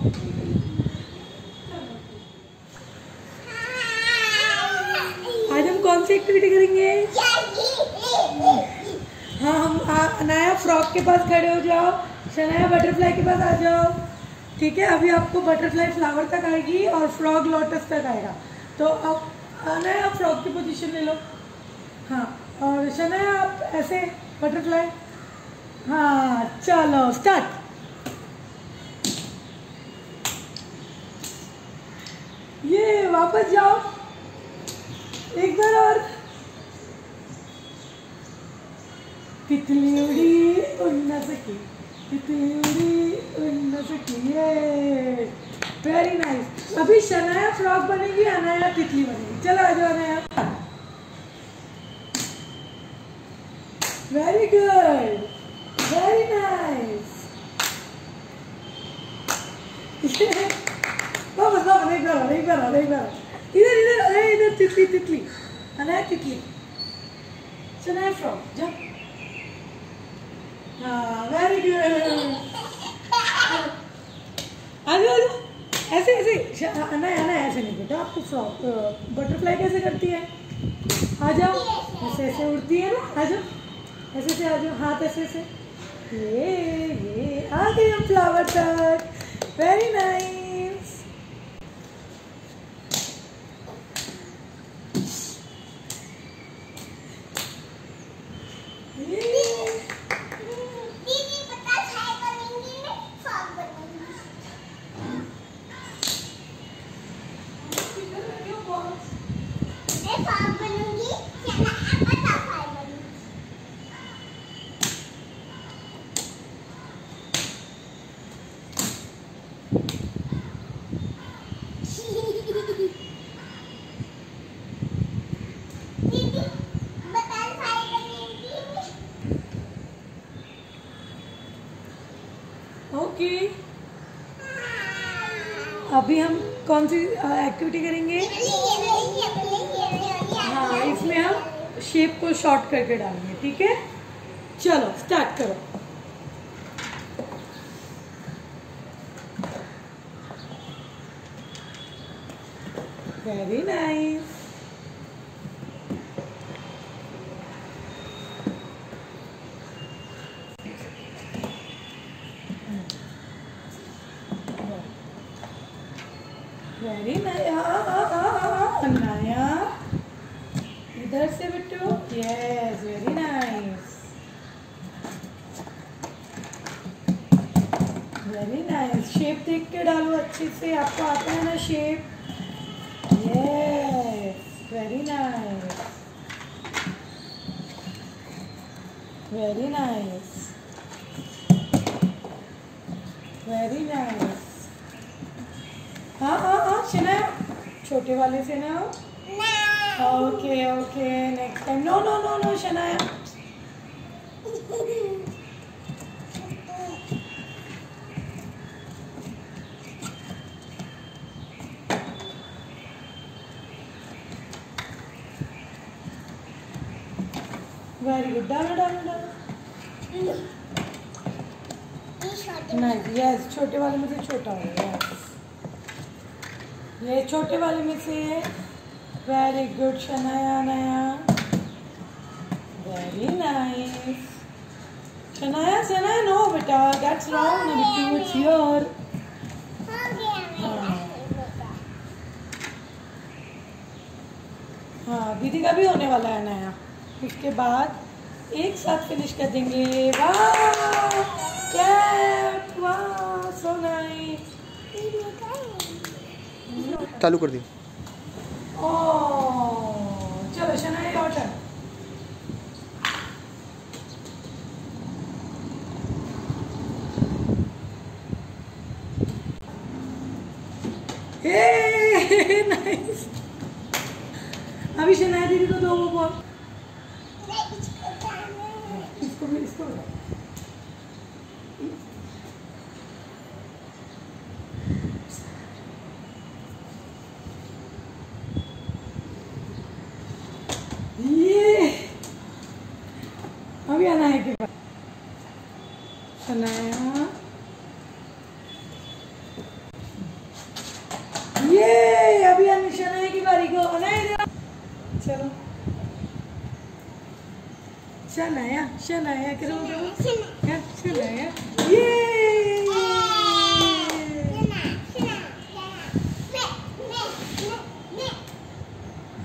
आज हम कौन सी एक्टिविटी करेंगे? हाँ, हम अनाया फ्रॉग के पास खड़े हो जाओ, शनाया बटरफ्लाई के पास आ जाओ। ठीक है, अभी आपको बटरफ्लाई फ्लावर तक आएगी और फ्रॉग लोटस तक आएगा। तो अब अनाया आप फ्रॉग की पोजीशन ले लो। हाँ, और शनाया आप ऐसे बटरफ्लाई। हाँ, चलो स्टार्ट। ये वापस जाओ एक बार और। तितली उड़ी उड़ना सकी, तितली उड़ी उड़ना सकी। ये वेरी नाइस। अभी शनाया फ्रॉग बनेगी, अनाया तितली बनेगी। चलो आ जाओ Anaya. Very good, very nice. वापस वापस, एक बार एक बार एक बार। इधर इधर, अरे इधर तितली तितली, अनाया तितली, शनाया फ्रॉग। जा। हाँ, वेरी गुड। आजा आजा, ऐसे ऐसे अनाया अनाया ऐसे नहीं बेटा। आपको फ्रॉग बटरफ्लाई कैसे करती है? आ जाओ, ऐसे ऐसे उड़ती है ना। आ जाओ, ऐसे ऐसे आ जाओ, हाथ ऐसे ऐसे। ये आ गए हम फ्लावर तक। Very nice. अभी हम कौन सी एक्टिविटी करेंगे? हाँ, इसमें हम शेप को शॉर्ट करके डालेंगे। ठीक है, चलो स्टार्ट करो। Very nice. Very nice Anaya, इधर से Bittu. Yes, very nice, very nice. Shape देख के डालो अच्छे से, आपको आता है ना shape. Yes, very nice, very nice, very nice. हाँ हाँ हाँ शनाया, छोटे वाले से ना। Okay okay, next time. No no no no Shanaya. Very good, डालो डालो डालो। नाइस, यस, छोटे वाले में से छोटा हो गया। ये छोटे वाले में से है। Very good Shanaya, Anaya, very nice. Shanaya Shanaya, no बेटा, that's wrong, Bittu it's your. हाँ, दीदी का भी होने वाला है अनाया। उसके बाद एक साथ फिनिश कर देंगे। वाह, सो नाइस। चालू कर दी। चलो शनाया, और नाइस। अभी शनाया दीदी को दो बॉल। इसको Shanaya, Shanaya, Shanaya, get over there. Yeah, Shanaya. Yay!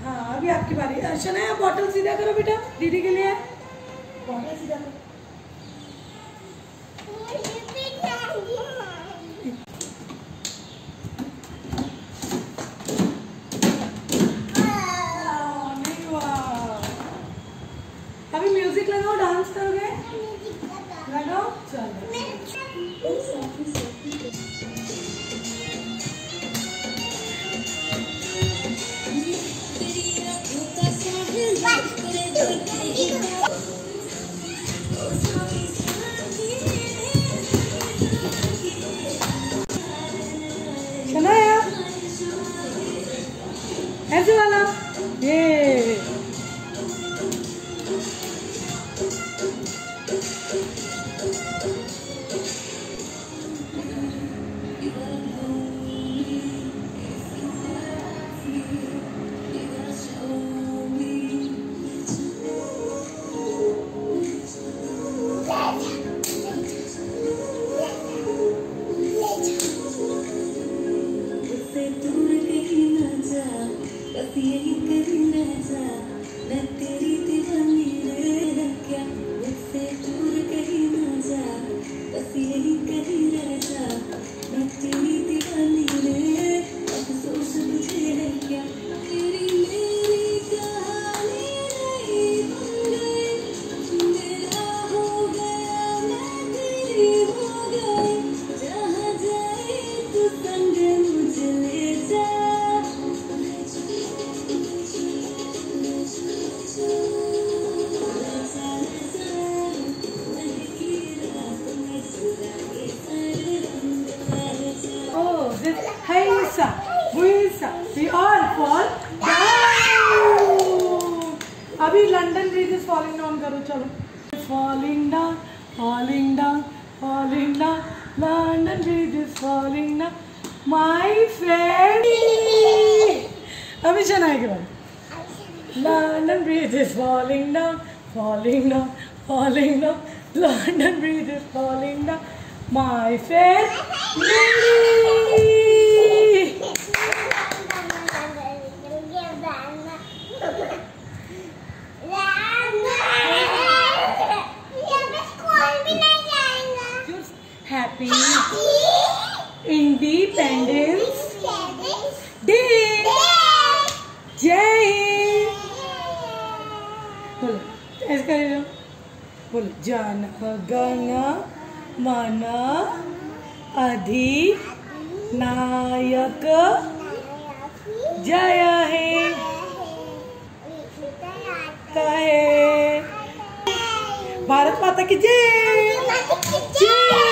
हाँ अभी आपकी बारी है शनाया बॉटल सीधा करो बेटा दीदी के लिए बॉटल सीधा अभी म्यूजिक लगाओ डांस करोगे लगाओ शनाया ऐसे वाला ये We all fall down. अभी London Bridge is falling down करो चलो falling down, falling down. London Bridge is falling down. My fairy. अभी शनाया करो. London Bridge is falling down, falling down, falling down. London Bridge is falling down. My fairy. Happy Independence Day. Jai. बोलो ऐसे करें बोलो जन गण मन अधिनायक जय हे कहे भारत माता की जय.